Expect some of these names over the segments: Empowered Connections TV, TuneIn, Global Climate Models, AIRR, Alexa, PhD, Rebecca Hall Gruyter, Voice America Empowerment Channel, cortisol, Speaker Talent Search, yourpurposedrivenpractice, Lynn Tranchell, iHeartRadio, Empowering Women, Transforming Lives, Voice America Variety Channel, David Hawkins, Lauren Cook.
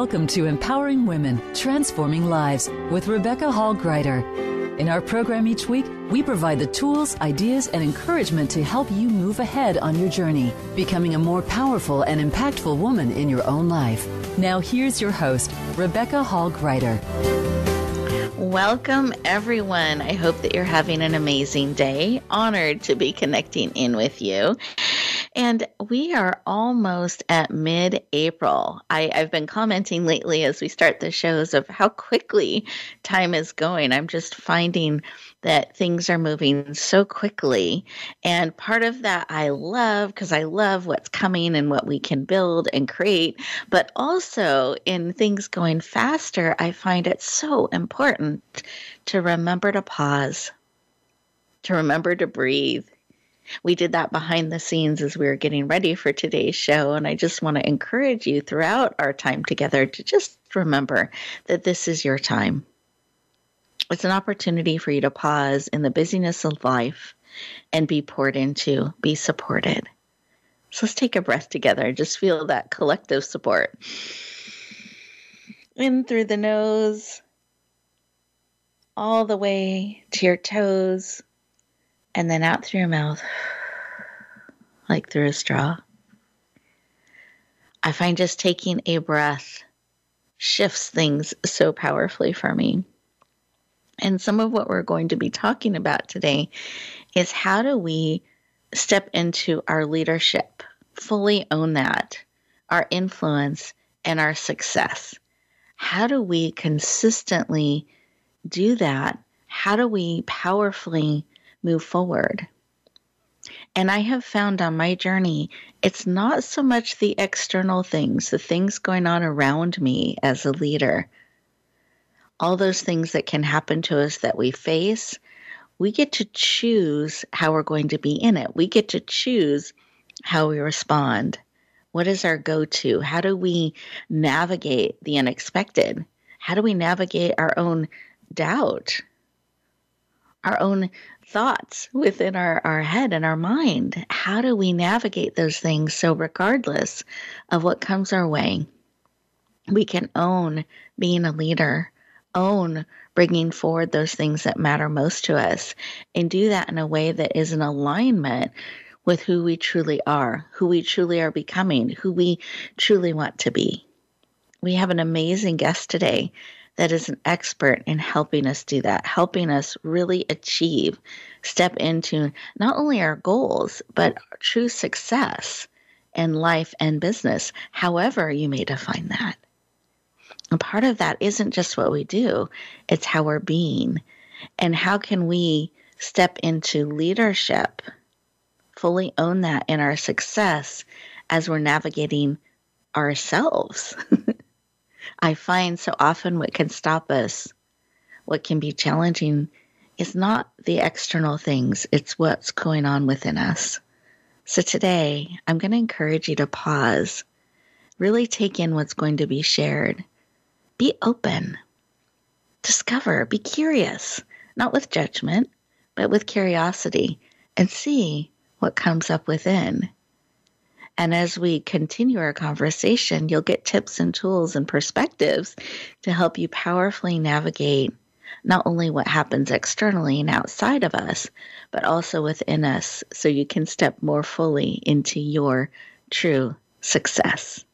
Welcome to Empowering Women, Transforming Lives with Rebecca Hall Gruyter. In our program each week, we provide the tools, ideas, and encouragement to help you move ahead on your journey, becoming a more powerful and impactful woman in your own life. Now here's your host, Rebecca Hall Gruyter. Welcome, everyone. I hope that you're having an amazing day. Honored to be connecting in with you. And we are almost at mid-April. I've been commenting lately as we start the shows of how quickly time is going. I'm just finding that things are moving so quickly. And part of that I love, because I love what's coming and what we can build and create. But also in things going faster, I find it so important to remember to pause, to remember to breathe. We did that behind the scenes as we were getting ready for today's show, and I just want to encourage you throughout our time together to just remember that this is your time. It's an opportunity for you to pause in the busyness of life and be poured into, be supported. So let's take a breath together. Just feel that collective support. In through the nose, all the way to your toes. And then out through your mouth, like through a straw. I find just taking a breath shifts things so powerfully for me. And some of what we're going to be talking about today is how do we step into our leadership, fully own that, our influence, and our success. How do we consistently do that? How do we powerfully move forward? And I have found on my journey, it's not so much the external things, the things going on around me as a leader. All those things that can happen to us that we face, we get to choose how we're going to be in it. We get to choose how we respond. What is our go-to? How do we navigate the unexpected? How do we navigate our own doubt? Our own thoughts within our head and our mind. How do we navigate those things so regardless of what comes our way, we can own being a leader, own bringing forward those things that matter most to us, and do that in a way that is in alignment with who we truly are, who we truly are becoming, who we truly want to be. We have an amazing guest today that is an expert in helping us do that, helping us really achieve, step into not only our goals, but true success in life and business, however you may define that. And part of that isn't just what we do, it's how we're being. And how can we step into leadership, fully own that in our success as we're navigating ourselves? I find so often what can stop us, what can be challenging, is not the external things. It's what's going on within us. So today, I'm going to encourage you to pause, really take in what's going to be shared. Be open, discover, be curious, not with judgment, but with curiosity, and see what comes up within. And as we continue our conversation, you'll get tips and tools and perspectives to help you powerfully navigate not only what happens externally and outside of us, but also within us, so you can step more fully into your true success.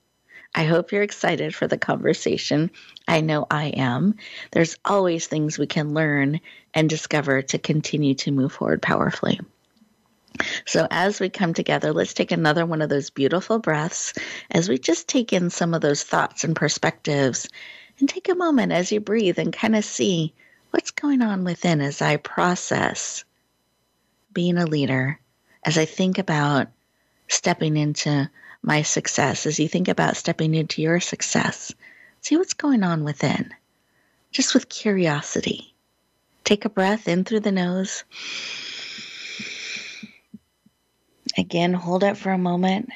I hope you're excited for the conversation. I know I am. There's always things we can learn and discover to continue to move forward powerfully. So as we come together, let's take another one of those beautiful breaths as we just take in some of those thoughts and perspectives, and take a moment as you breathe and kind of see what's going on within as I process being a leader, as I think about stepping into my success, as you think about stepping into your success. See what's going on within, just with curiosity. Take a breath in through the nose. Again, hold it for a moment.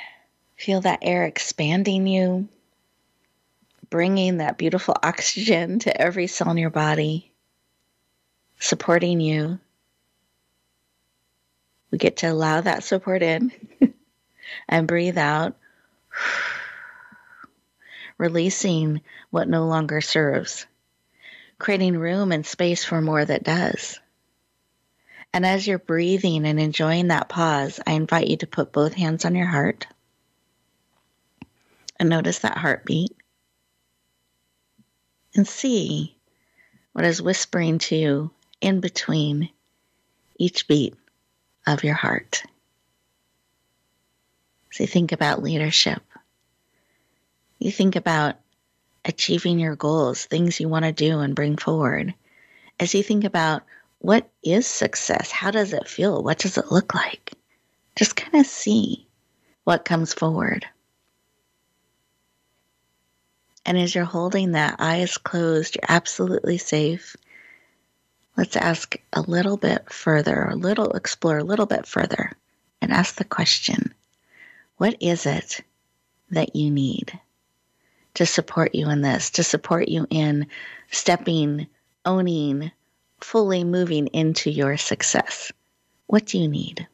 Feel that air expanding you, bringing that beautiful oxygen to every cell in your body, supporting you. We get to allow that support in and breathe out. releasing what no longer serves, creating room and space for more that does. And as you're breathing and enjoying that pause, I invite you to put both hands on your heart and notice that heartbeat and see what is whispering to you in between each beat of your heart. So you think about leadership. You think about achieving your goals, things you want to do and bring forward. As you think about what is success, how does it feel, what does it look like? Just kind of see what comes forward. And as you're holding that, eyes closed, you're absolutely safe. Let's ask a little bit further, explore a little bit further, and ask the question, what is it that you need to support you in this, to support you in stepping, owning, fully moving into your success? What do you need?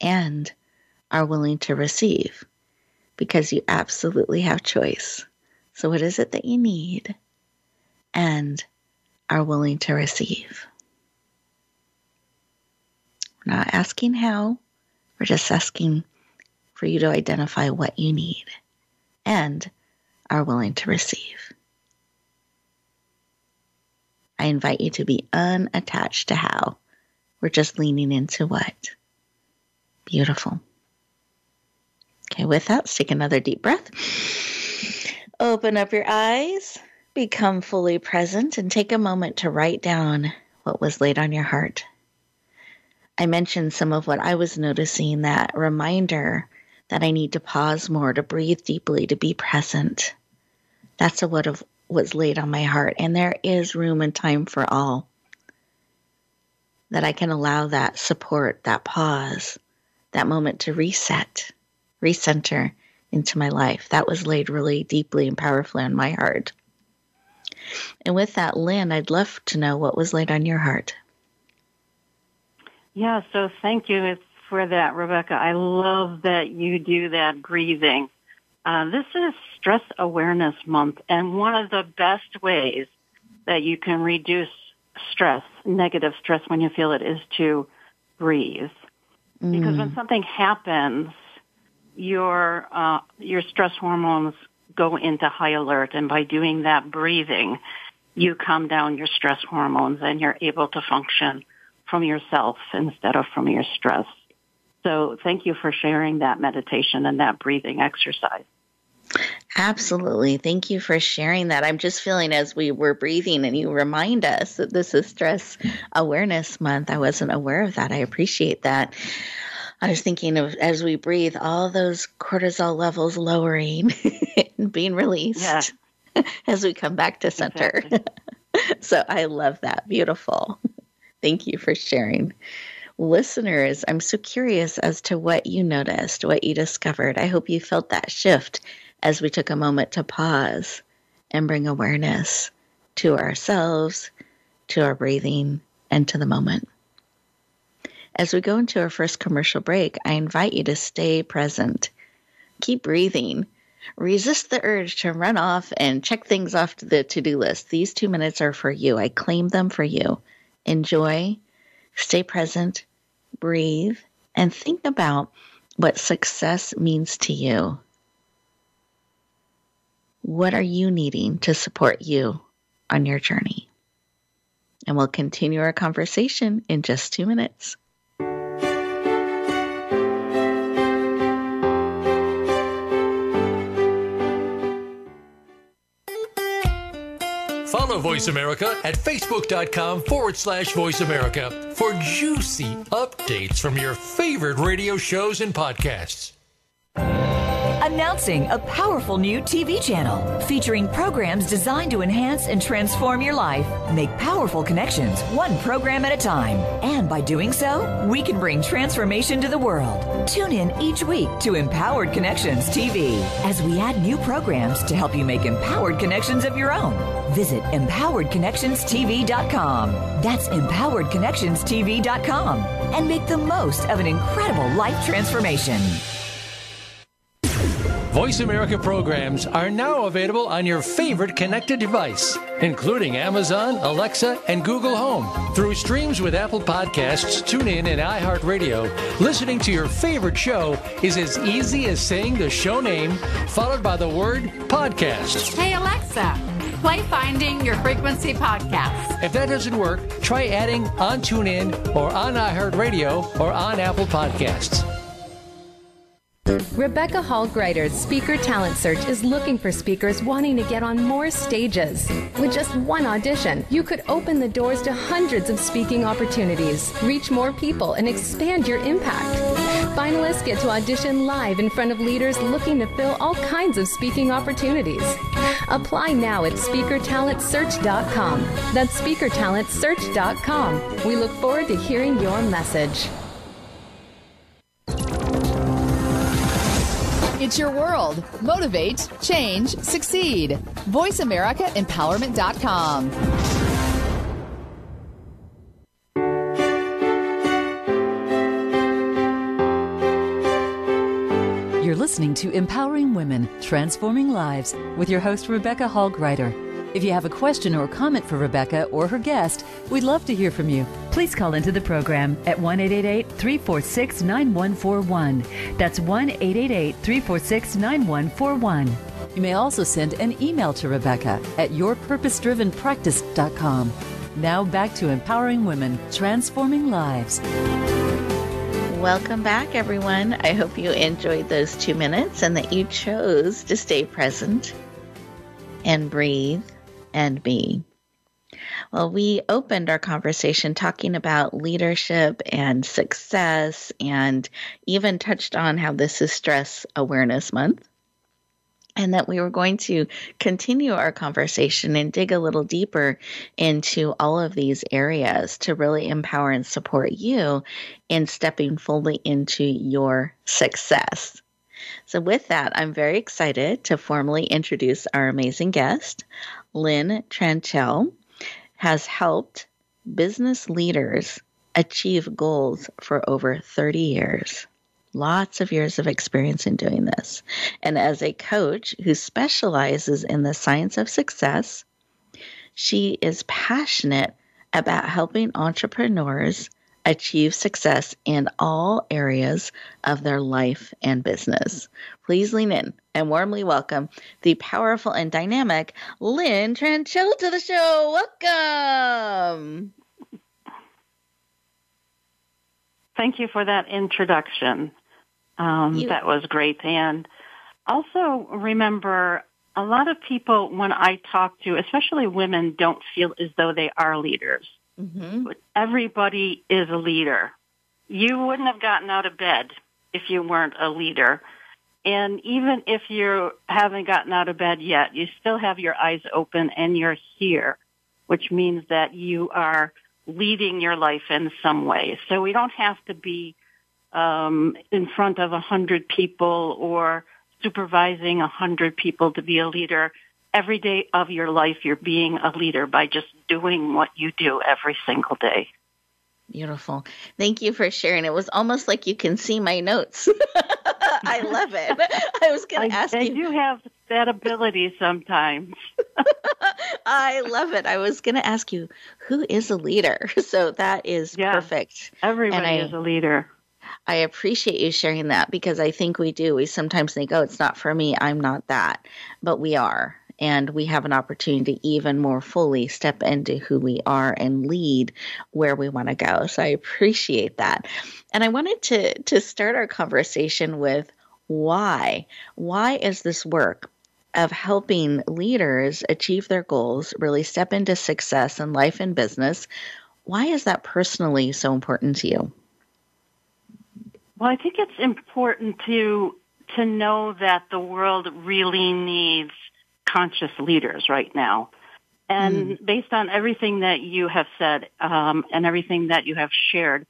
And are willing to receive, because you absolutely have choice. So what is it that you need and are willing to receive? We're not asking how, we're just asking for you to identify what you need and are willing to receive. I invite you to be unattached to how. We're just leaning into what. Beautiful. Okay, with that, let's take another deep breath. Open up your eyes, become fully present, and take a moment to write down what was laid on your heart. I mentioned some of what I was noticing, that reminder that I need to pause more, to breathe deeply, to be present. That's what's laid on my heart. And there is room and time for all. That I can allow that support, that pause, that moment to reset, recenter into my life. That was laid really deeply and powerfully on my heart. And with that, Lynn, I'd love to know what was laid on your heart. Yeah, so thank you. For that, Rebecca. I love that you do that breathing. This is Stress Awareness Month, and one of the best ways that you can reduce stress, negative stress when you feel it, is to breathe. Because when something happens, your stress hormones go into high alert, and by doing that breathing, you calm down your stress hormones and you're able to function from yourself instead of from your stress. So thank you for sharing that meditation and that breathing exercise. Absolutely. Thank you for sharing that. I'm just feeling, as we were breathing and you remind us that this is Stress Awareness Month, I wasn't aware of that. I appreciate that. I was thinking of, as we breathe, all those cortisol levels lowering and being released as we come back to center. Exactly. So I love that. Beautiful. Thank you for sharing. Listeners, I'm so curious as to what you noticed, what you discovered. I hope you felt that shift as we took a moment to pause and bring awareness to ourselves, to our breathing, and to the moment. As we go into our first commercial break, I invite you to stay present. Keep breathing. Resist the urge to run off and check things off the to-do list. These 2 minutes are for you. I claim them for you. Enjoy. Stay present, breathe, and think about what success means to you. What are you needing to support you on your journey? And we'll continue our conversation in just 2 minutes. Follow Voice America at facebook.com/Voice America for juicy updates from your favorite radio shows and podcasts. Announcing a powerful new TV channel featuring programs designed to enhance and transform your life. Make powerful connections, one program at a time. And by doing so, we can bring transformation to the world. Tune in each week to Empowered Connections TV as we add new programs to help you make empowered connections of your own. Visit EmpoweredConnectionsTV.com. That's EmpoweredConnectionsTV.com. And make the most of an incredible life transformation. Voice America programs are now available on your favorite connected device, including Amazon, Alexa, and Google Home. Through streams with Apple Podcasts, TuneIn, and iHeartRadio, listening to your favorite show is as easy as saying the show name followed by the word podcast. Hey, Alexa. Play Finding Your Frequency podcast. If that doesn't work, try adding on TuneIn or on iHeartRadio or on Apple Podcasts. Rebecca Hall Gruyter's Speaker Talent Search is looking for speakers wanting to get on more stages. With just one audition, you could open the doors to hundreds of speaking opportunities, reach more people, and expand your impact. Finalists get to audition live in front of leaders looking to fill all kinds of speaking opportunities. Apply now at SpeakerTalentSearch.com. That's SpeakerTalentSearch.com. We look forward to hearing your message. It's your world. Motivate, change, succeed. VoiceAmericaEmpowerment.com. You're listening to Empowering Women, Transforming Lives with your host, Rebecca Hall Gruyter. If you have a question or comment for Rebecca or her guest, we'd love to hear from you. Please call into the program at 1-888-346-9141. That's 1-888-346-9141. You may also send an email to Rebecca at yourpurposedrivenpractice.com. Now back to Empowering Women, Transforming Lives. Welcome back, everyone. I hope you enjoyed those 2 minutes and that you chose to stay present and breathe and be. Well, we opened our conversation talking about leadership and success and even touched on how this is Stress Awareness Month, and that we were going to continue our conversation and dig a little deeper into all of these areas to really empower and support you in stepping fully into your success. So with that, I'm very excited to formally introduce our amazing guest. Lynn Tranchell has helped business leaders achieve goals for over 30 years. Lots of years of experience in doing this. And as a coach who specializes in the science of success, she is passionate about helping entrepreneurs achieve success in all areas of their life and business. Please lean in and warmly welcome the powerful and dynamic Lynn Tranchell to the show. Welcome. Thank you for that introduction. That was great. And also remember, a lot of people when I talk to, especially women, don't feel as though they are leaders. Mm-hmm. But everybody is a leader. You wouldn't have gotten out of bed if you weren't a leader. And even if you haven't gotten out of bed yet, you still have your eyes open and you're here, which means that you are leading your life in some way. So we don't have to be in front of 100 people or supervising 100 people to be a leader. Every day of your life, you're being a leader by just doing what you do every single day. Beautiful. Thank you for sharing. It was almost like you can see my notes. I love it. I was going to ask you. I do have that ability sometimes. I love it. I was going to ask you, who is a leader? So that is perfect. Everybody is a leader. I appreciate you sharing that because I think we do. We sometimes think, oh, it's not for me. I'm not that. But we are. And we have an opportunity to even more fully step into who we are and lead where we want to go. So I appreciate that. And I wanted to start our conversation with why. Why is this work of helping leaders achieve their goals, really step into success in life and business? Why is that personally so important to you? Well, I think it's important to know that the world really needs conscious leaders right now. And based on everything that you have said and everything that you have shared,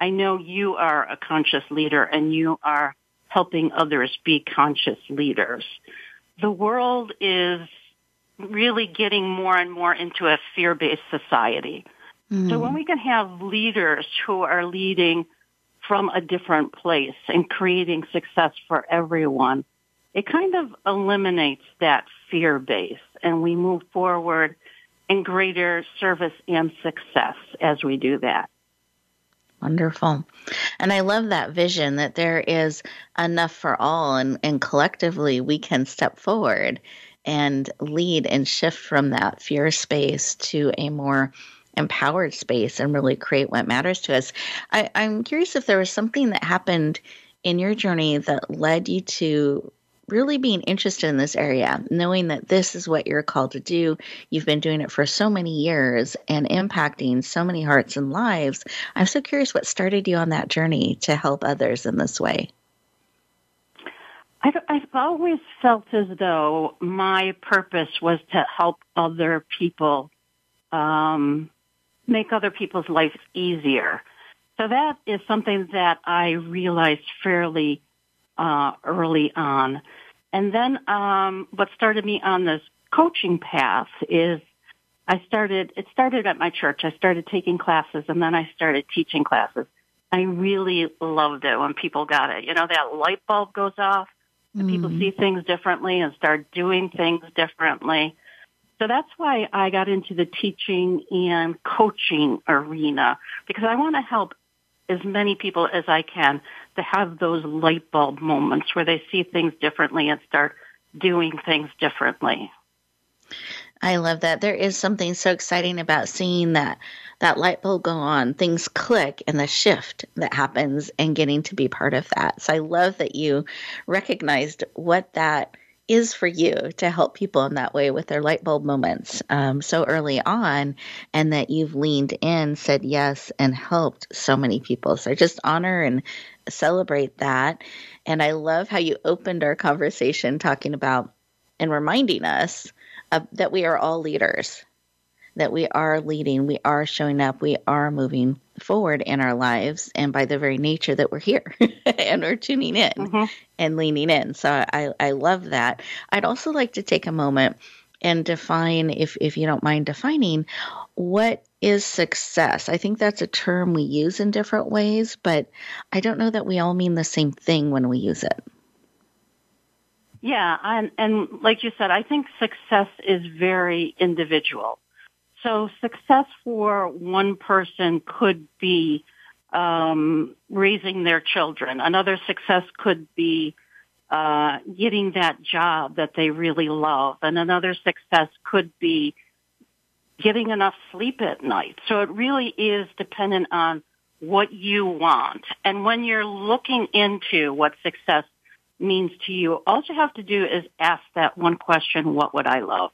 I know you are a conscious leader and you are helping others be conscious leaders. The world is really getting more and more into a fear-based society. So when we can have leaders who are leading from a different place and creating success for everyone, it kind of eliminates that fear base, and we move forward in greater service and success as we do that. Wonderful. And I love that vision that there is enough for all, and collectively we can step forward and lead and shift from that fear space to a more empowered space and really create what matters to us. I'm curious if there was something that happened in your journey that led you to really being interested in this area, knowing that this is what you're called to do. You've been doing it for so many years and impacting so many hearts and lives. I'm so curious what started you on that journey to help others in this way. I've always felt as though my purpose was to help other people, make other people's lives easier. So that is something that I realized fairly early on. And then what started me on this coaching path is it started at my church. I started taking classes, and then I started teaching classes. I really loved it when people got it. You know, that light bulb goes off, and people see things differently and start doing things differently. So that's why I got into the teaching and coaching arena, because I want to help as many people as I can to have those light bulb moments where they see things differently and start doing things differently. I love that. There is something so exciting about seeing that light bulb go on, things click, and the shift that happens and getting to be part of that. So I love that you recognized what that is for you, to help people in that way with their light bulb moments so early on, and that you've leaned in, said yes, and helped so many people. So just honor and celebrate that. And I love how you opened our conversation talking about and reminding us that we are all leaders, that we are leading, we are showing up, we are moving forward in our lives, and by the very nature that we're here and we're tuning in and leaning in. So I love that. I'd also like to take a moment and define, if you don't mind defining, what is success? I think that's a term we use in different ways, but I don't know that we all mean the same thing when we use it. Yeah, and like you said, I think success is very individual. So success for one person could be raising their children. Another success could be getting that job that they really love. And another success could be getting enough sleep at night. So it really is dependent on what you want. And when you're looking into what success means to you, all you have to do is ask that one question, what would I love?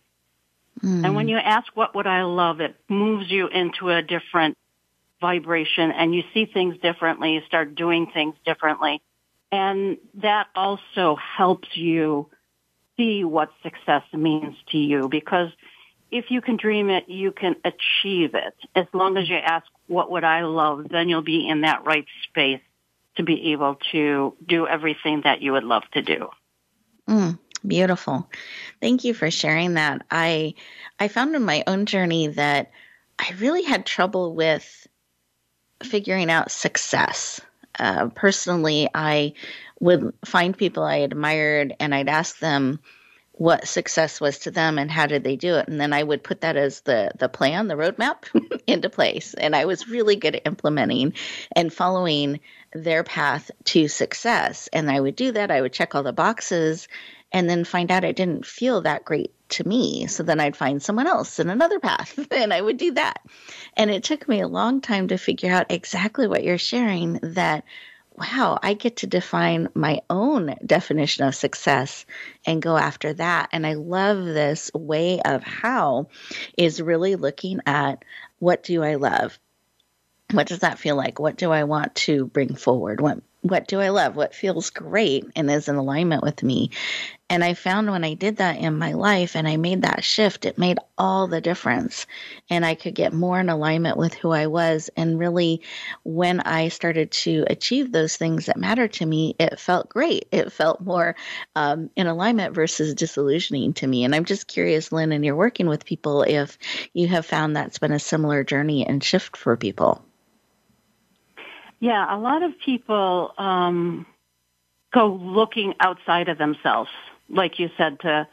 And when you ask, what would I love, it moves you into a different vibration, and you see things differently, you start doing things differently. And that also helps you see what success means to you, because if you can dream it, you can achieve it. As long as you ask, what would I love, then you'll be in that right space to be able to do everything that you would love to do. Beautiful. Thank you for sharing that. I found in my own journey that I really had trouble with figuring out success. Personally, I would find people I admired, and I'd ask them what success was to them and how did they do it. And then I would put that as the plan, the roadmap into place. And I was really good at implementing and following their path to success. And I would do that. I would check all the boxes and then find out it didn't feel that great to me. So then I'd find someone else in another path, and I would do that. And it took me a long time to figure out exactly what you're sharing, that, wow, I get to define my own definition of success and go after that. And I love this way of how is really looking at, what do I love? What does that feel like? What do I want to bring forward? What do I love? What feels great and is in alignment with me? And I found when I did that in my life and I made that shift, it made all the difference. And I could get more in alignment with who I was. And really, when I started to achieve those things that mattered to me, it felt great. It felt more in alignment versus disillusioning to me. And I'm just curious, Lynn, and you're working with people, if you have found that's been a similar journey and shift for people. Yeah, a lot of people go looking outside of themselves. like you said, to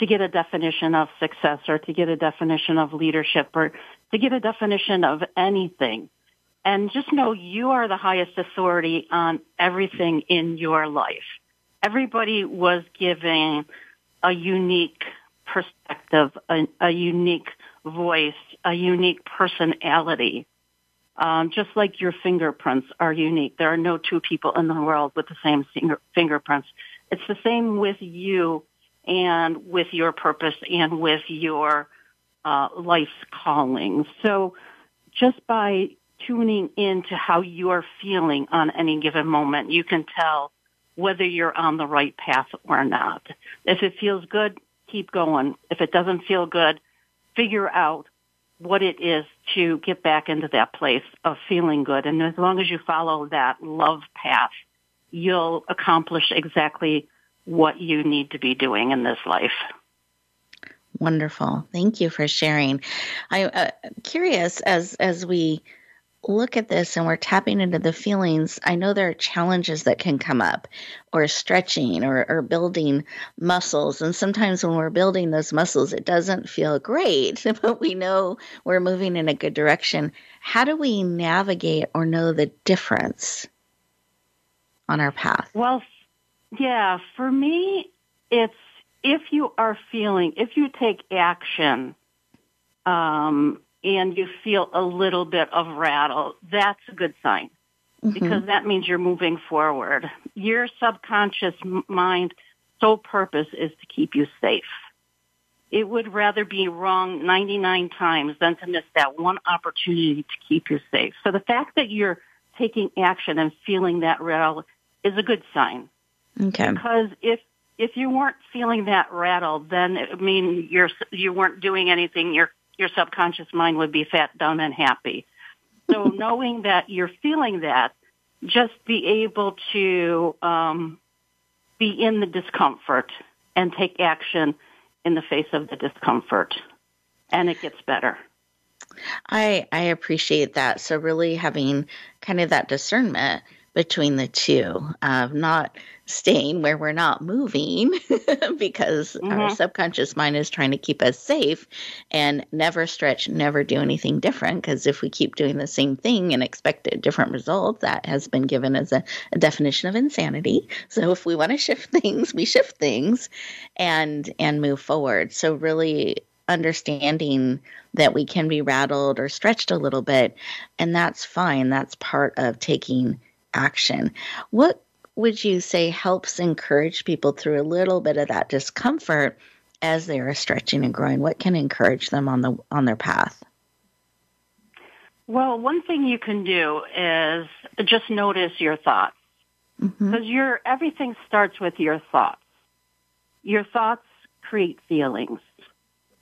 get a definition of success or to get a definition of leadership or to get a definition of anything. And just know you are the highest authority on everything in your life. Everybody was giving a unique perspective, a unique voice, a unique personality. Just like your fingerprints are unique. There are no two people in the world with the same fingerprints. It's the same with you and with your purpose and with your life's calling. So just by tuning into how you are feeling on any given moment, you can tell whether you're on the right path or not. If it feels good, keep going. If it doesn't feel good, figure out what it is to get back into that place of feeling good. And as long as you follow that love path, you'll accomplish exactly what you need to be doing in this life. Wonderful. Thank you for sharing. I'm curious as we look at this and we're tapping into the feelings, I know there are challenges that can come up, or stretching or building muscles. And sometimes when we're building those muscles, it doesn't feel great, but we know we're moving in a good direction. How do we navigate or know the difference on our path? Well, yeah, for me, it's if you take action, and you feel a little bit of rattle, that's a good sign, because that means you're moving forward. Your subconscious mind sole purpose is to keep you safe. It would rather be wrong 99 times than to miss that one opportunity to keep you safe. So the fact that you're taking action and feeling that rattle is a good sign. Okay. Because if you weren't feeling that rattle, then it would mean you weren't doing anything. Your subconscious mind would be fat, dumb, and happy. So knowing that you're feeling that, just be able to be in the discomfort and take action in the face of the discomfort, and it gets better. I appreciate that. So really having kind of that discernment between the two, of not staying where we're not moving because our subconscious mind is trying to keep us safe, and never stretch, never do anything different, because if we keep doing the same thing and expect a different result, that has been given as a definition of insanity. So if we want to shift things, we shift things and move forward. So really understanding that we can be rattled or stretched a little bit, and that's fine. That's part of taking action. What would you say helps encourage people through a little bit of that discomfort as they are stretching and growing? What can encourage them on their path? Well, one thing you can do is just notice your thoughts, because everything starts with your thoughts. Your thoughts create feelings.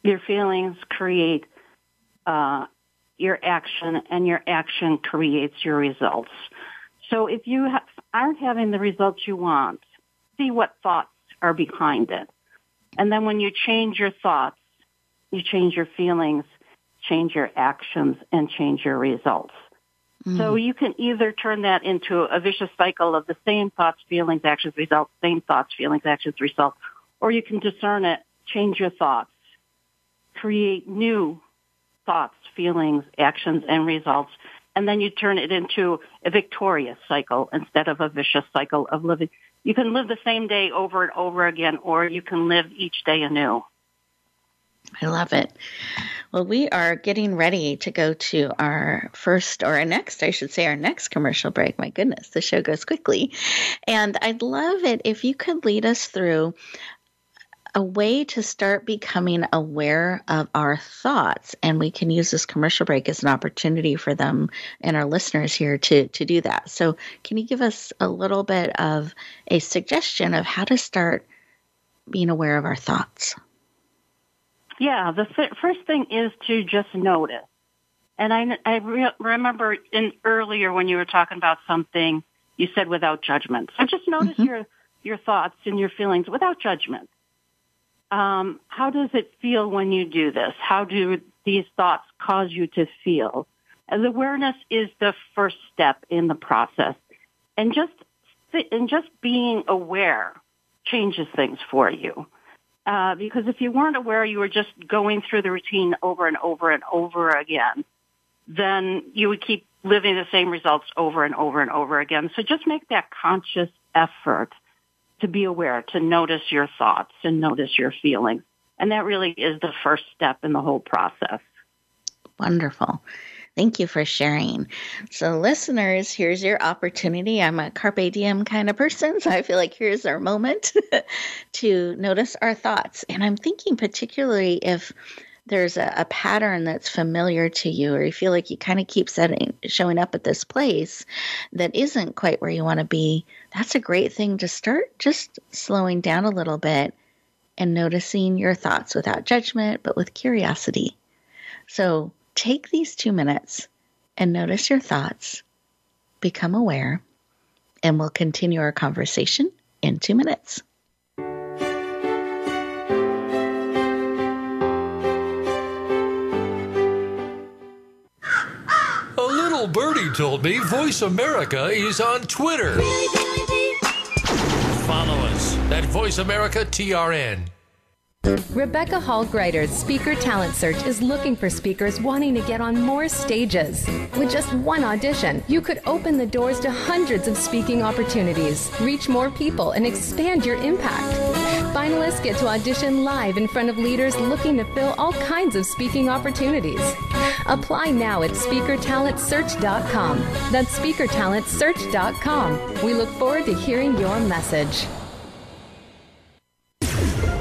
Your feelings create your action, and your action creates your results. So if you aren't having the results you want, see what thoughts are behind it. And then when you change your thoughts, you change your feelings, change your actions, and change your results. So you can either turn that into a vicious cycle of the same thoughts, feelings, actions, results, same thoughts, feelings, actions, results, or you can discern it, change your thoughts, create new thoughts, feelings, actions, and results, and then you turn it into a victorious cycle instead of a vicious cycle of living. You can live the same day over and over again, or you can live each day anew. I love it. Well, we are getting ready to go to our next commercial break. My goodness, the show goes quickly. And I'd love it if you could lead us through a way to start becoming aware of our thoughts. And we can use this commercial break as an opportunity for them and our listeners here to do that. So can you give us a little bit of a suggestion of how to start being aware of our thoughts? Yeah, the first thing is to just notice. And I remember earlier when you were talking about something, you said without judgment. So just notice your thoughts and your feelings without judgment. How does it feel when you do this? How do these thoughts cause you to feel? And awareness is the first step in the process. And just being aware changes things for you. Because if you weren't aware, you were just going through the routine over and over and over again, then you would keep living the same results over and over and over again. So just make that conscious effort to be aware, to notice your thoughts and notice your feelings. And that really is the first step in the whole process. Wonderful. Thank you for sharing. So listeners, here's your opportunity. I'm a carpe diem kind of person, so I feel like here's our moment to notice our thoughts. And I'm thinking particularly if there's a pattern that's familiar to you, or you feel like you kind of keep showing up at this place that isn't quite where you want to be, that's a great thing to start just slowing down a little bit and noticing your thoughts without judgment, but with curiosity. So take these 2 minutes and notice your thoughts, become aware, and we'll continue our conversation in 2 minutes. A little birdie told me Voice America is on Twitter. Follow us at Voice America TRN. Rebecca Hall Gruyter's Speaker Talent Search is looking for speakers wanting to get on more stages. With just one audition, you could open the doors to hundreds of speaking opportunities, reach more people, and expand your impact. Finalists get to audition live in front of leaders looking to fill all kinds of speaking opportunities. Apply now at SpeakerTalentSearch.com. That's SpeakerTalentSearch.com. We look forward to hearing your message.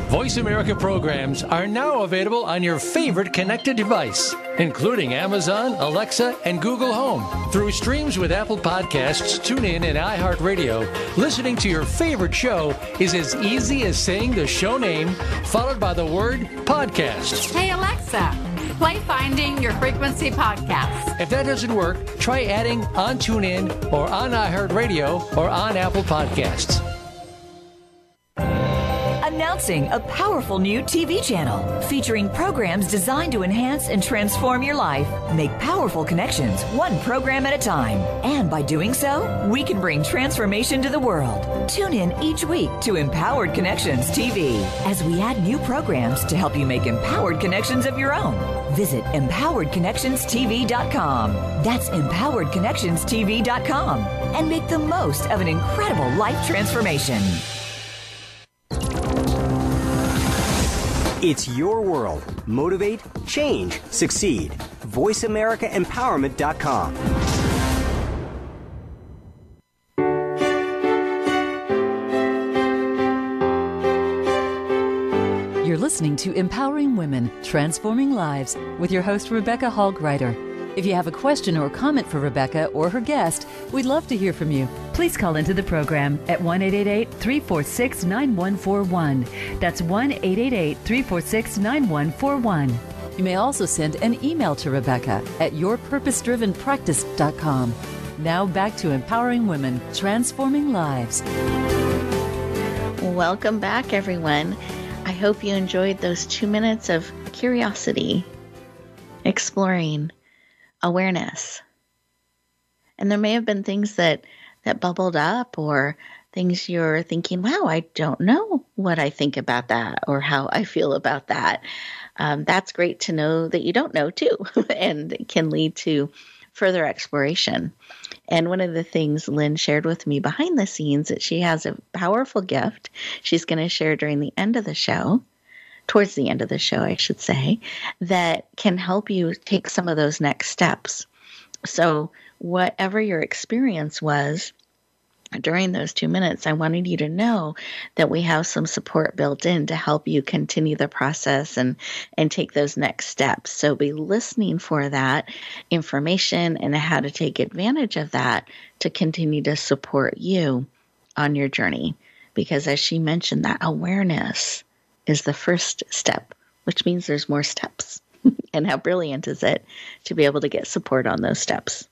Voice America programs are now available on your favorite connected device, including Amazon, Alexa, and Google Home. Through streams with Apple Podcasts, TuneIn, and iHeartRadio, listening to your favorite show is as easy as saying the show name followed by the word podcast. Hey, Alexa, play Finding Your Frequency podcast. If that doesn't work, try adding on TuneIn or on iHeartRadio or on Apple Podcasts. Announcing a powerful new TV channel featuring programs designed to enhance and transform your life. Make powerful connections, one program at a time. And by doing so, we can bring transformation to the world. Tune in each week to Empowered Connections TV as we add new programs to help you make empowered connections of your own. Visit EmpoweredConnectionsTV.com. That's EmpoweredConnectionsTV.com. And make the most of an incredible life transformation. It's your world. Motivate, change, succeed. VoiceAmericaEmpowerment.com. You're listening to Empowering Women, Transforming Lives with your host, Rebecca Hall Gruyter. If you have a question or comment for Rebecca or her guest, we'd love to hear from you. Please call into the program at 1-888-346-9141. That's 1-888-346-9141. You may also send an email to Rebecca at yourpurposedrivenpractice.com. Now back to Empowering Women, Transforming Lives. Welcome back, everyone. I hope you enjoyed those 2 minutes of curiosity, exploring, awareness. And there may have been things that bubbled up, or things you're thinking, wow, I don't know what I think about that or how I feel about that. That's great to know that you don't know too, and can lead to further exploration. And one of the things Lynn shared with me behind the scenes that she has a powerful gift she's going to share towards the end of the show, I should say, that can help you take some of those next steps. So whatever your experience was during those 2 minutes, I wanted you to know that we have some support built in to help you continue the process and take those next steps. So be listening for that information and how to take advantage of that to continue to support you on your journey. Because as she mentioned, that awareness is the first step, which means there's more steps. And how brilliant is it to be able to get support on those steps?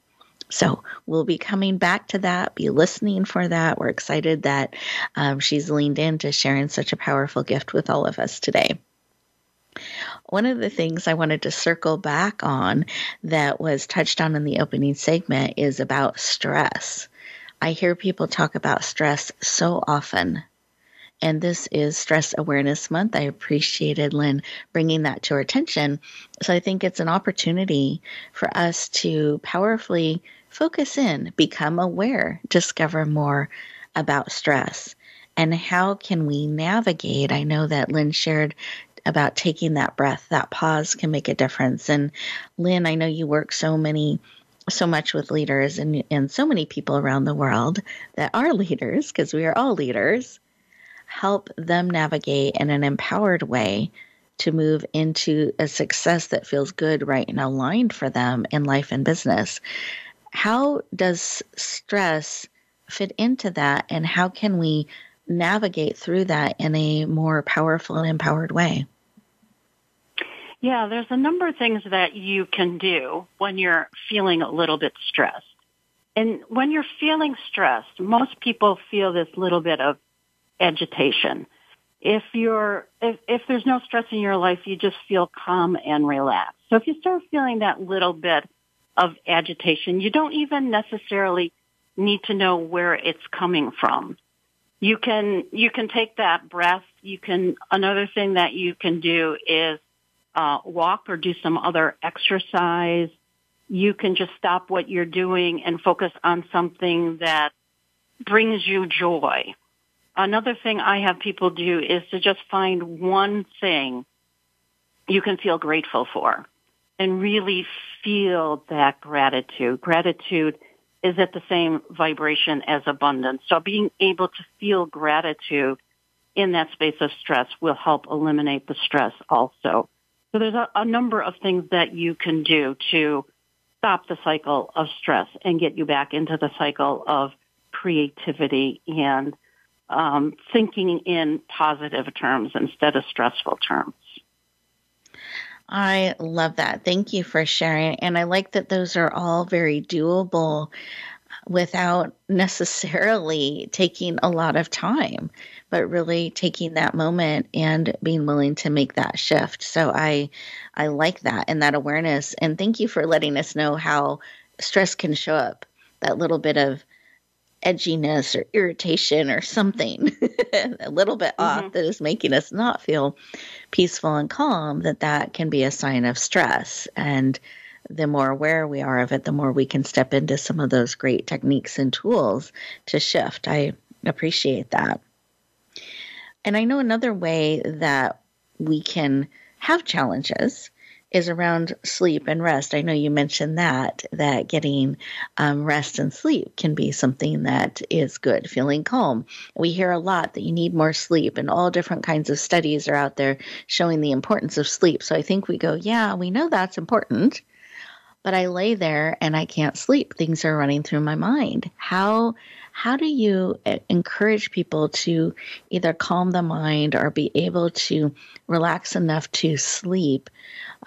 So we'll be coming back to that, be listening for that. We're excited that she's leaned into sharing such a powerful gift with all of us today. One of the things I wanted to circle back on that was touched on in the opening segment is about stress. I hear people talk about stress so often. And this is Stress Awareness Month. I appreciated Lynn bringing that to our attention. So I think it's an opportunity for us to powerfully focus in, become aware, discover more about stress, and how can we navigate. I know that Lynn shared about taking that breath, that pause can make a difference. And Lynn, I know you work so much with leaders and so many people around the world that are leaders, because we are all leaders, help them navigate in an empowered way to move into a success that feels good, right, and aligned for them in life and business. How does stress fit into that, and how can we navigate through that in a more powerful and empowered way? Yeah, there's a number of things that you can do when you're feeling a little bit stressed. And when you're feeling stressed, most people feel this little bit of agitation. If there's no stress in your life, you just feel calm and relaxed. So if you start feeling that little bit of agitation, you don't even necessarily need to know where it's coming from. You can take that breath. Another thing that you can do is walk or do some other exercise. You can just stop what you're doing and focus on something that brings you joy. Another thing I have people do is to just find one thing you can feel grateful for and really feel that gratitude. Gratitude is at the same vibration as abundance. So being able to feel gratitude in that space of stress will help eliminate the stress also. So there's a number of things that you can do to stop the cycle of stress and get you back into the cycle of creativity and thinking in positive terms instead of stressful terms. I love that. Thank you for sharing. And I like that those are all very doable without necessarily taking a lot of time, but really taking that moment and being willing to make that shift. So I like that and that awareness. And thank you for letting us know how stress can show up, that little bit of edginess or irritation or something a little bit off that is making us not feel peaceful and calm, that can be a sign of stress. And the more aware we are of it, the more we can step into some of those great techniques and tools to shift. I appreciate that. And I know another way that we can have challenges is around sleep and rest. I know you mentioned that getting rest and sleep can be something that is good, feeling calm. We hear a lot that you need more sleep, and all different kinds of studies are out there showing the importance of sleep. So I think we go, yeah, we know that's important, but I lay there and I can't sleep. Things are running through my mind. How do you encourage people to either calm the mind or be able to relax enough to sleep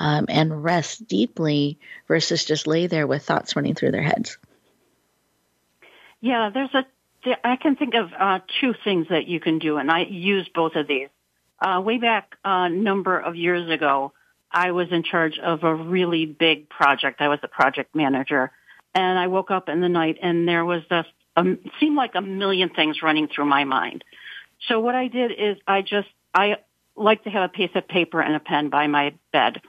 and rest deeply versus just lay there with thoughts running through their heads? Yeah, I can think of two things that you can do, and I use both of these. Way back a number of years ago, I was in charge of a really big project. I was the project manager, and I woke up in the night, and there was this seemed like a million things running through my mind. So what I did is I like to have a piece of paper and a pen by my bed.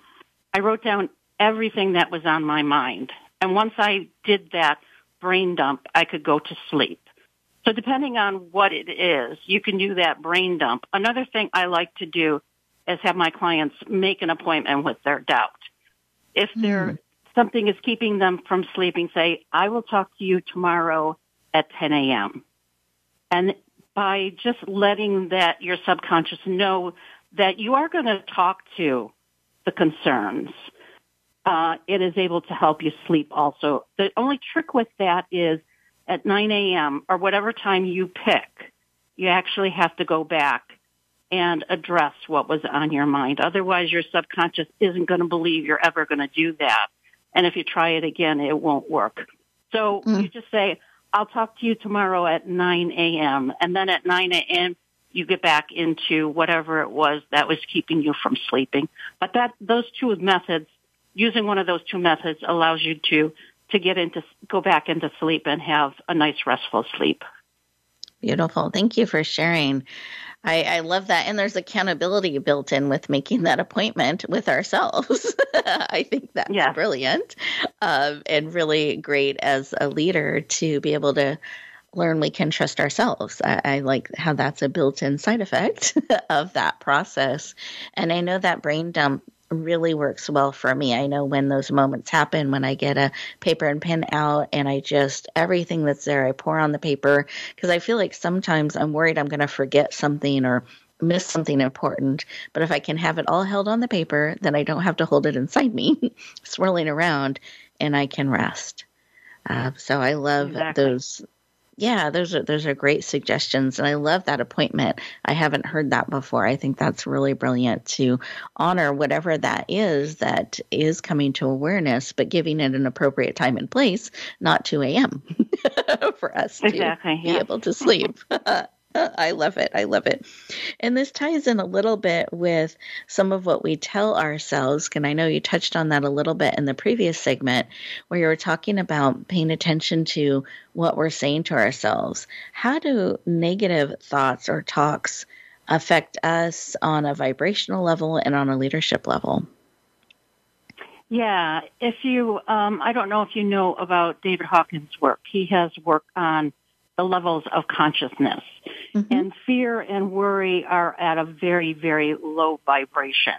I wrote down everything that was on my mind, and once I did that brain dump, I could go to sleep. So depending on what it is, you can do that brain dump. Another thing I like to do is have my clients make an appointment with their doubt. If something is keeping them from sleeping, say, I will talk to you tomorrow at 10 a.m. And by just letting your subconscious know that you are going to talk to the concerns, it is able to help you sleep also. The only trick with that is at 9 a.m. or whatever time you pick, you actually have to go back and address what was on your mind. Otherwise, your subconscious isn't going to believe you're ever going to do that. And if you try it again, it won't work. So you just say, I'll talk to you tomorrow at 9 a.m. And then at 9 a.m., you get back into whatever it was that was keeping you from sleeping. But those two methods, using one of those two methods allows you to go back into sleep and have a nice, restful sleep. Beautiful. Thank you for sharing. I love that. And there's accountability built in with making that appointment with ourselves. I think that's brilliant and really great as a leader to be able to learn we can trust ourselves. I like how that's a built-in side effect of that process. And I know that brain dump really works well for me. I know when those moments happen, when I get a paper and pen out and I just, everything that's there, I pour on the paper, because I feel like sometimes I'm worried I'm going to forget something or miss something important. But if I can have it all held on the paper, then I don't have to hold it inside me, swirling around, and I can rest. So I love those. Yeah, those are great suggestions. And I love that appointment. I haven't heard that before. I think that's really brilliant to honor whatever that is coming to awareness, but giving it an appropriate time and place, not 2 a.m. for us to be able to sleep. I love it. I love it. And this ties in a little bit with some of what we tell ourselves. And I know you touched on that a little bit in the previous segment where you were talking about paying attention to what we're saying to ourselves. How do negative thoughts or talks affect us on a vibrational level and on a leadership level? Yeah. If you, I don't know if you know about David Hawkins' work. He has work on the levels of consciousness. Mm-hmm. And fear and worry are at a very, very low vibration,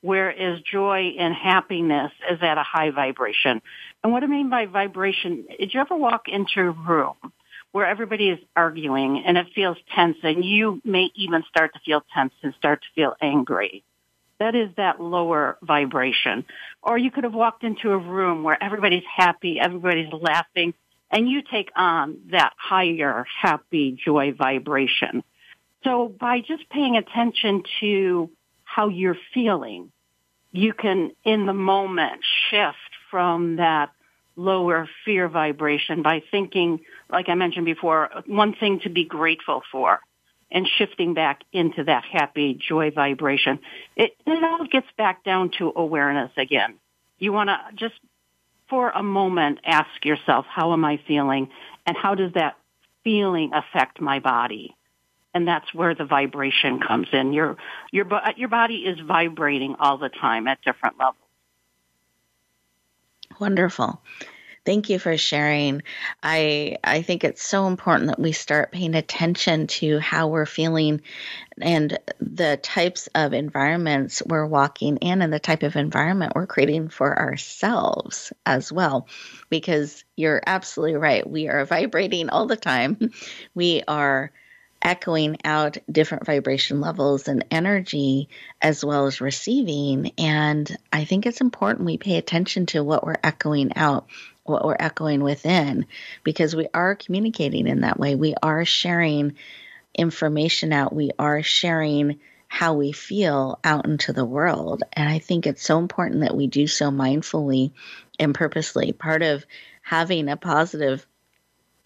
whereas joy and happiness is at a high vibration. And what I mean by vibration, did you ever walk into a room where everybody is arguing and it feels tense, and you may even start to feel tense and start to feel angry? That is that lower vibration. Or you could have walked into a room where everybody's happy, everybody's laughing, and you take on that higher, happy, joy vibration. So by just paying attention to how you're feeling, you can, in the moment, shift from that lower fear vibration by thinking, like I mentioned before, one thing to be grateful for and shifting back into that happy, joy vibration. It all gets back down to awareness again. You want to just, for a moment, ask yourself, how am I feeling, and how does that feeling affect my body? And that's where the vibration comes in. Your body is vibrating all the time at different levels. Wonderful. Thank you for sharing. I think it's so important that we start paying attention to how we're feeling and the types of environments we're walking in and the type of environment we're creating for ourselves as well, because you're absolutely right. We are vibrating all the time. We are echoing out different vibration levels and energy as well as receiving. And I think it's important we pay attention to what we're echoing out, what we're echoing within, because we are communicating in that way. We are sharing information out. We are sharing how we feel out into the world. And I think it's so important that we do so mindfully and purposely. Part of having a positive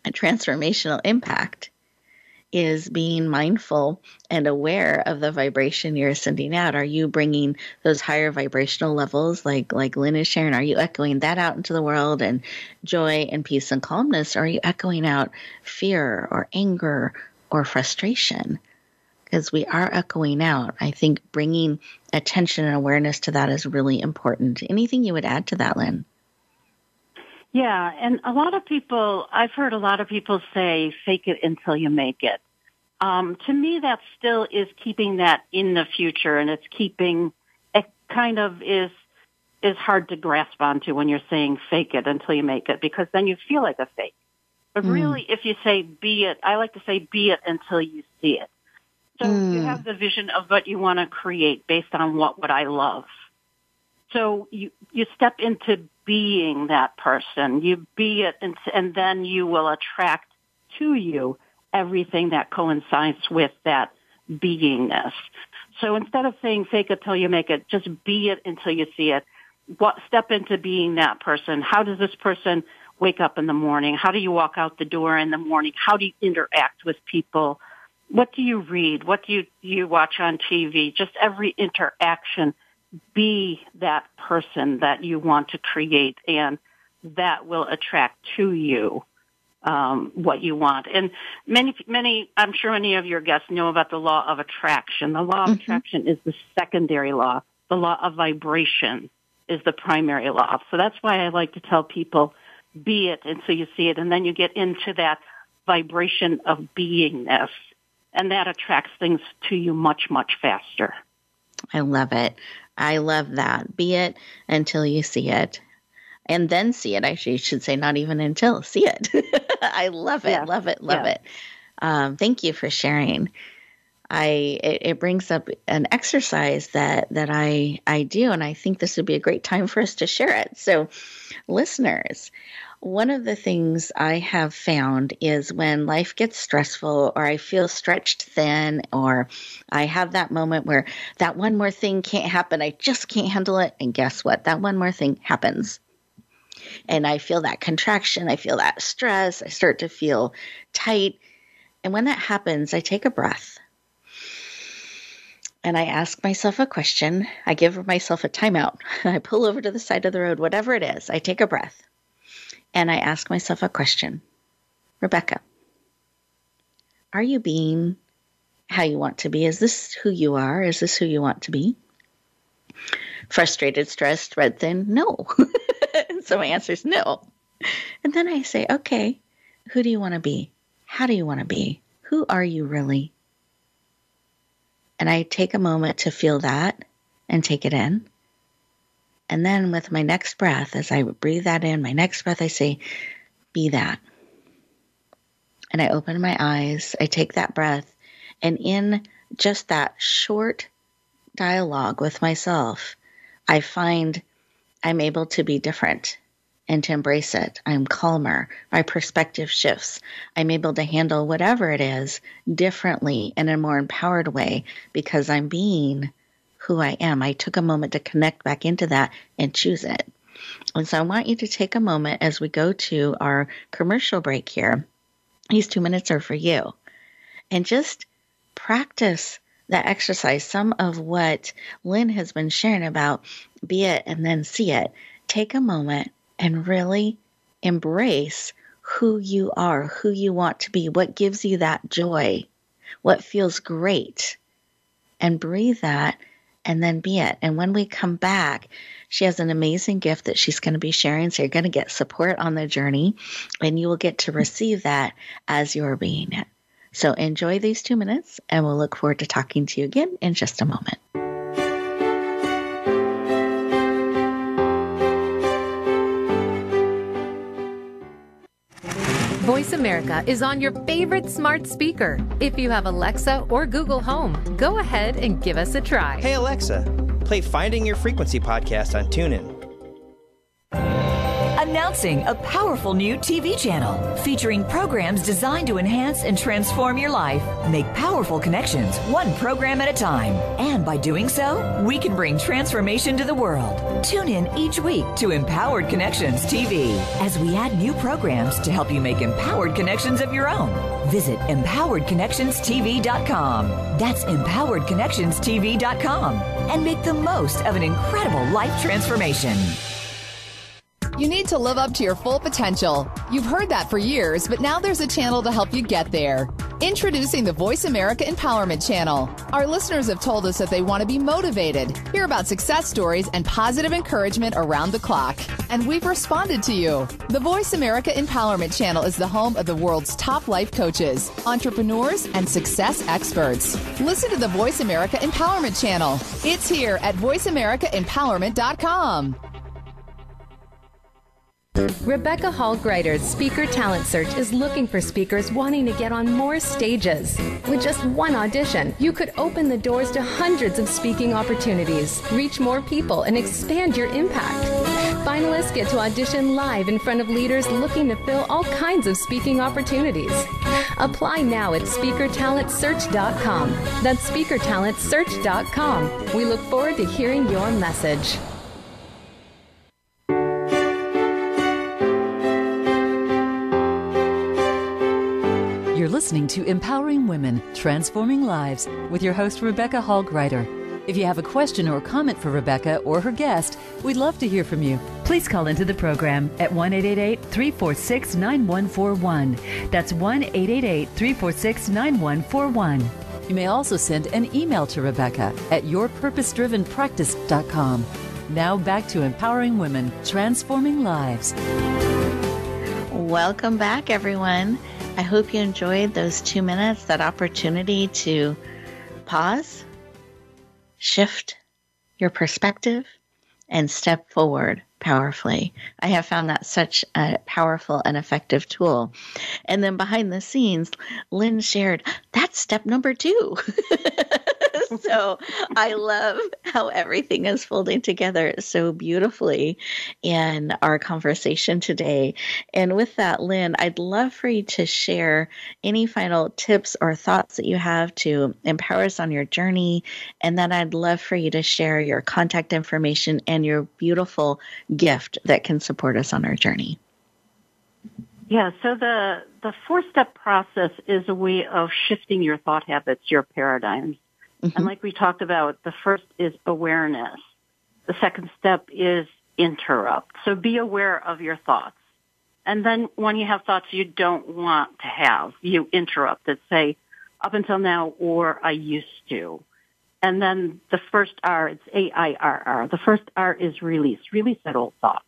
transformational impact is being mindful and aware of the vibration you're sending out. Are you bringing those higher vibrational levels like Lynn is sharing? Are you echoing that out into the world and joy and peace and calmness? Or are you echoing out fear or anger or frustration? Because we are echoing out. I think bringing attention and awareness to that is really important. Anything you would add to that, Lynn? Yeah, and a lot of people, I've heard a lot of people say, fake it until you make it. To me, that still is keeping that in the future, and it's keeping, it kind of is hard to grasp onto when you're saying fake it until you make it, because then you feel like a fake. But really, if you say be it, I like to say be it until you see it. So you have the vision of what you want to create based on what would I love. So you step into being that person, you be it, and then you will attract to you everything that coincides with that beingness. So instead of saying fake it till you make it, just be it until you see it. Step into being that person. How does this person wake up in the morning? How do you walk out the door in the morning? How do you interact with people? What do you read? What do you watch on TV? Just every interaction. Be that person that you want to create, and that will attract to you what you want. And many, I'm sure many of your guests know about the law of attraction. The law of attraction is the secondary law. The law of vibration is the primary law. So that's why I like to tell people, be it, and so you see it, and then you get into that vibration of beingness, and that attracts things to you much, much faster. I love it. I love that. Be it until you see it. And then see it. Actually, you should say not even until. See it. I love it, yeah. love it. It. Thank you for sharing. It brings up an exercise that I do, and I think this would be a great time for us to share it. So, listeners, one of the things I have found is when life gets stressful, or I feel stretched thin, or I have that moment where that one more thing can't happen, I just can't handle it, and guess what? That one more thing happens. And I feel that contraction, I feel that stress, I start to feel tight. And when that happens, I take a breath. And I ask myself a question. I give myself a timeout. I pull over to the side of the road, whatever it is. I take a breath. And I ask myself a question. Rebecca, are you being how you want to be? Is this who you are? Is this who you want to be? Frustrated, stressed, red thin? No. And so my answer is no. And then I say, okay, who do you want to be? How do you want to be? Who are you really? And I take a moment to feel that and take it in. And then with my next breath, as I breathe that in, my next breath, I say, be that. And I open my eyes, I take that breath, and in just that short dialogue with myself, I find I'm able to be different and to embrace it. I'm calmer. My perspective shifts. I'm able to handle whatever it is differently and in a more empowered way because I'm being who I am. I took a moment to connect back into that and choose it. And so I want you to take a moment as we go to our commercial break here. These 2 minutes are for you. And just practice that exercise, some of what Lynn has been sharing about, be it and then see it. Take a moment and really embrace who you are, who you want to be, what gives you that joy, what feels great, and breathe that and then be it. And when we come back, she has an amazing gift that she's going to be sharing. So you're going to get support on the journey and you will get to receive that as you're being it. So enjoy these 2 minutes and we'll look forward to talking to you again in just a moment. Voice America is on your favorite smart speaker. If you have Alexa or Google Home, go ahead and give us a try. Hey Alexa, play Finding Your Frequency podcast on TuneIn. Announcing a powerful new TV channel featuring programs designed to enhance and transform your life. Make powerful connections, one program at a time. And by doing so, we can bring transformation to the world. Tune in each week to Empowered Connections TV as we add new programs to help you make empowered connections of your own. Visit EmpoweredConnectionsTV.com. That's EmpoweredConnectionsTV.com. And make the most of an incredible life transformation. You need to live up to your full potential. You've heard that for years, but now there's a channel to help you get there. Introducing the Voice America Empowerment Channel. Our listeners have told us that they want to be motivated, hear about success stories, and positive encouragement around the clock. And we've responded to you. The Voice America Empowerment Channel is the home of the world's top life coaches, entrepreneurs, and success experts. Listen to the Voice America Empowerment Channel. It's here at voiceamericaempowerment.com. Rebecca Hall Gruyter's Speaker Talent Search is looking for speakers wanting to get on more stages. With just one audition, you could open the doors to hundreds of speaking opportunities, reach more people, and expand your impact. Finalists get to audition live in front of leaders looking to fill all kinds of speaking opportunities. Apply now at SpeakerTalentSearch.com. That's SpeakerTalentSearch.com. We look forward to hearing your message. You're listening to Empowering Women, Transforming Lives with your host, Rebecca Hall Gruyter. If you have a question or comment for Rebecca or her guest, we'd love to hear from you. please call into the program at 1-888-346-9141. That's 1-888-346-9141. You may also send an email to Rebecca at yourpurposedrivenpractice.com. Now back to Empowering Women, Transforming Lives. Welcome back, everyone. I hope you enjoyed those 2 minutes, that opportunity to pause, shift your perspective, and step forward powerfully. I have found that such a powerful and effective tool. And then behind the scenes, Lynn shared, that's step number 2. So I love how everything is folding together so beautifully in our conversation today. And with that, Lynn, I'd love for you to share any final tips or thoughts that you have to empower us on your journey. And then I'd love for you to share your contact information and your beautiful gift that can support us on our journey. Yeah, so the 4-step process is a way of shifting your thought habits, your paradigms. And like we talked about, the first is awareness. The second step is interrupt. So be aware of your thoughts. And then when you have thoughts you don't want to have, you interrupt and say, up until now, or I used to. And then the first R, it's A-I-R-R. The first R is release. Release that old thought.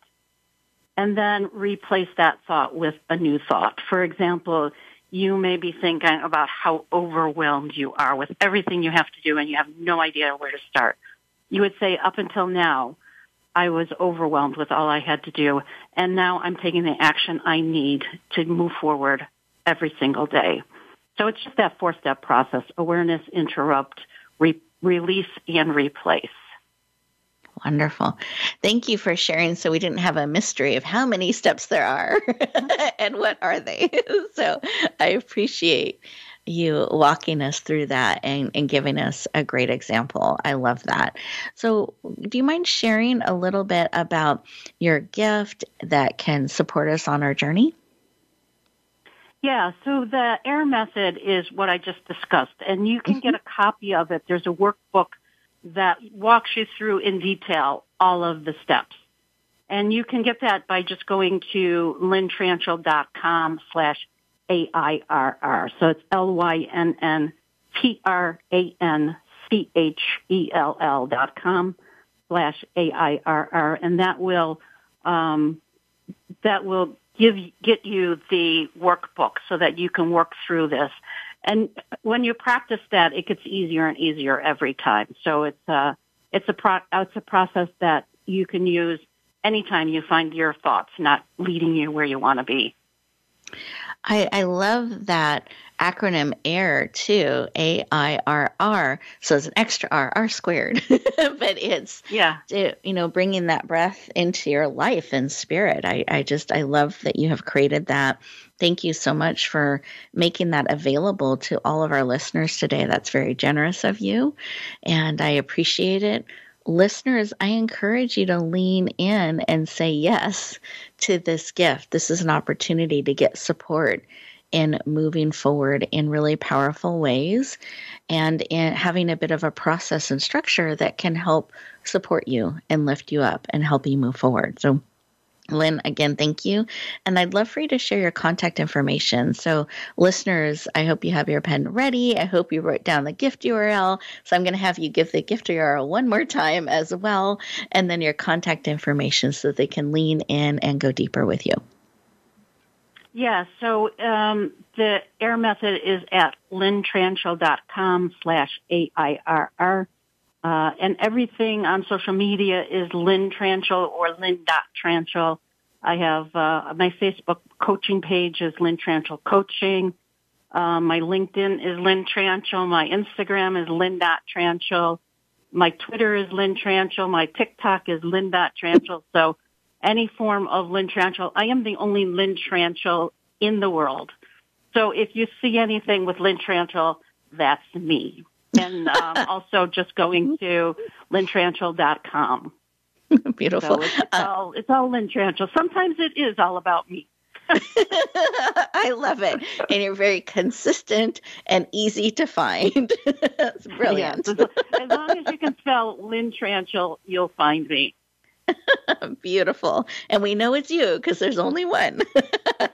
And then replace that thought with a new thought. For example, you may be thinking about how overwhelmed you are with everything you have to do and you have no idea where to start. You would say, up until now, I was overwhelmed with all I had to do, and now I'm taking the action I need to move forward every single day. So it's just that 4-step process: awareness, interrupt, release, and replace. Wonderful. Thank you for sharing, so we didn't have a mystery of how many steps there are and what are they. So I appreciate you walking us through that and giving us a great example. I love that. So do you mind sharing a little bit about your gift that can support us on our journey? Yeah, so the AIR method is what I just discussed, and you can get a copy of it. There's a workbook that walks you through in detail all of the steps. And you can get that by just going to lynntranchell.com/AIRR. So it's LYNNTRANCHELL.com/AIRR. And that will get you the workbook so that you can work through this. And when you practice that, it gets easier and easier every time. So it's a process that you can use anytime you find your thoughts not leading you where you want to be. I love that acronym AIRR too, AIRR. So it's an extra R squared, but it's, bringing that breath into your life and spirit. I love that you have created that. Thank you so much for making that available to all of our listeners today. That's very generous of you, and I appreciate it. Listeners, I encourage you to lean in and say yes to this gift. This is an opportunity to get support in moving forward in really powerful ways, and in having a bit of a process and structure that can help support you and lift you up and help you move forward. So Lynn, again, thank you. And I'd love for you to share your contact information. So listeners, I hope you have your pen ready. I hope you wrote down the gift URL. So I'm going to have you give the gift URL one more time as well, and then your contact information so they can lean in and go deeper with you. Yeah, so the AIR method is at lynntranchell.com/AIRR. And everything on social media is Lynn Tranchell or Lynn.Tranchell. I have my Facebook coaching page is Lynn Tranchell Coaching. My LinkedIn is Lynn Tranchell. My Instagram is Lynn.Tranchell. My Twitter is Lynn Tranchell. My TikTok is Lynn.Tranchell. So any form of Lynn Tranchell. I am the only Lynn Tranchell in the world. So if you see anything with Lynn Tranchell, that's me. And also just going to lynntranchell.com. Beautiful. So it's all Lynn Tranchell. Sometimes it is all about me. I love it. And you're very consistent and easy to find. That's brilliant. Yes. As long as you can spell Lynn Tranchell, you'll find me. Beautiful. And we know it's you because there's only one.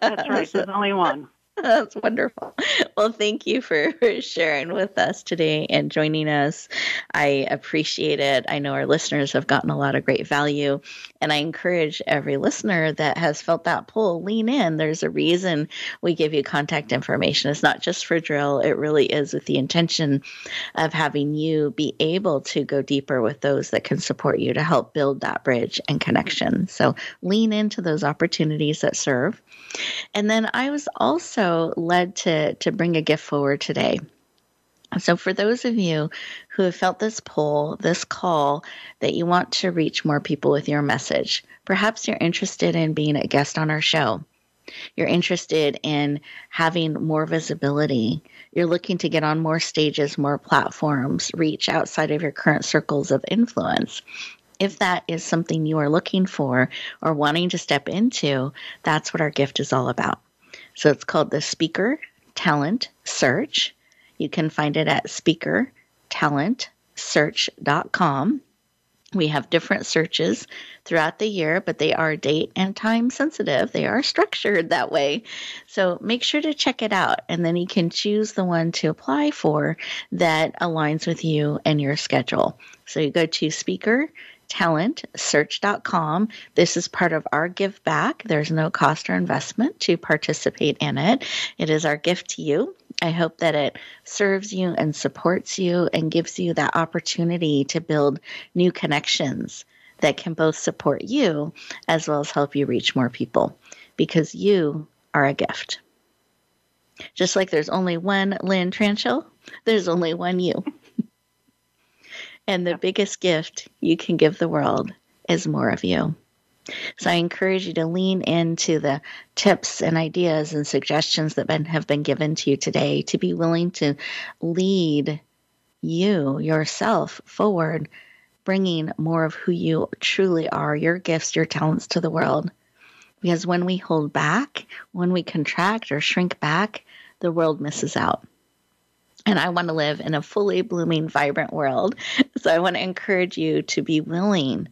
That's right. There's only one. That's wonderful. Well, thank you for sharing with us today and joining us. I appreciate it. I know our listeners have gotten a lot of great value, and I encourage every listener that has felt that pull, lean in. There's a reason we give you contact information. It's not just for drill. It really is with the intention of having you be able to go deeper with those that can support you to help build that bridge and connection. So lean into those opportunities that serve. And then I was also led to bring a gift forward today. So for those of you who have felt this pull, this call, that you want to reach more people with your message, perhaps you're interested in being a guest on our show. You're interested in having more visibility. You're looking to get on more stages, more platforms, reach outside of your current circles of influence. If that is something you are looking for or wanting to step into, that's what our gift is all about. So it's called the Speaker Talent Search. You can find it at speakertalentsearch.com. We have different searches throughout the year, but they are date and time sensitive. They are structured that way. So make sure to check it out, and then you can choose the one to apply for that aligns with you and your schedule. So you go to speakertalentsearch.com. This is part of our give back. There's no cost or investment to participate in it. It is our gift to you. I hope that it serves you and supports you and gives you that opportunity to build new connections that can both support you as well as help you reach more people, because you are a gift. Just like there's only one Lynn Tranchell, there's only one you. And the biggest gift you can give the world is more of you. So I encourage you to lean into the tips and ideas and suggestions that have been given to you today, to be willing to lead you, yourself, forward, bringing more of who you truly are, your gifts, your talents to the world. Because when we hold back, when we contract or shrink back, the world misses out. And I want to live in a fully blooming, vibrant world. So I want to encourage you to be willing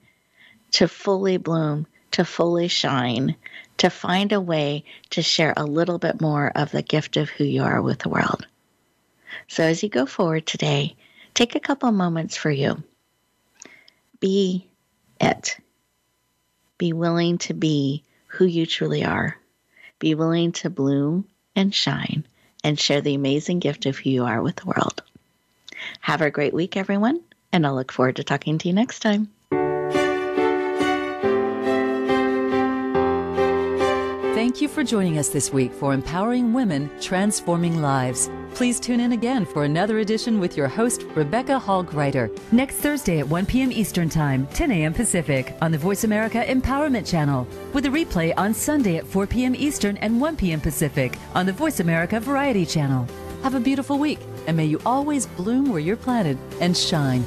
to fully bloom, to fully shine, to find a way to share a little bit more of the gift of who you are with the world. So as you go forward today, take a couple moments for you. Be it. Be willing to be who you truly are. Be willing to bloom and shine, and share the amazing gift of who you are with the world. Have a great week, everyone, and I'll look forward to talking to you next time. Thank you for joining us this week for Empowering Women, Transforming Lives. Please tune in again for another edition with your host, Rebecca Hall Gruyter. Next Thursday at 1 p.m. Eastern Time, 10 a.m. Pacific, on the Voice America Empowerment Channel, with a replay on Sunday at 4 p.m. Eastern and 1 p.m. Pacific on the Voice America Variety Channel. Have a beautiful week, and may you always bloom where you're planted and shine.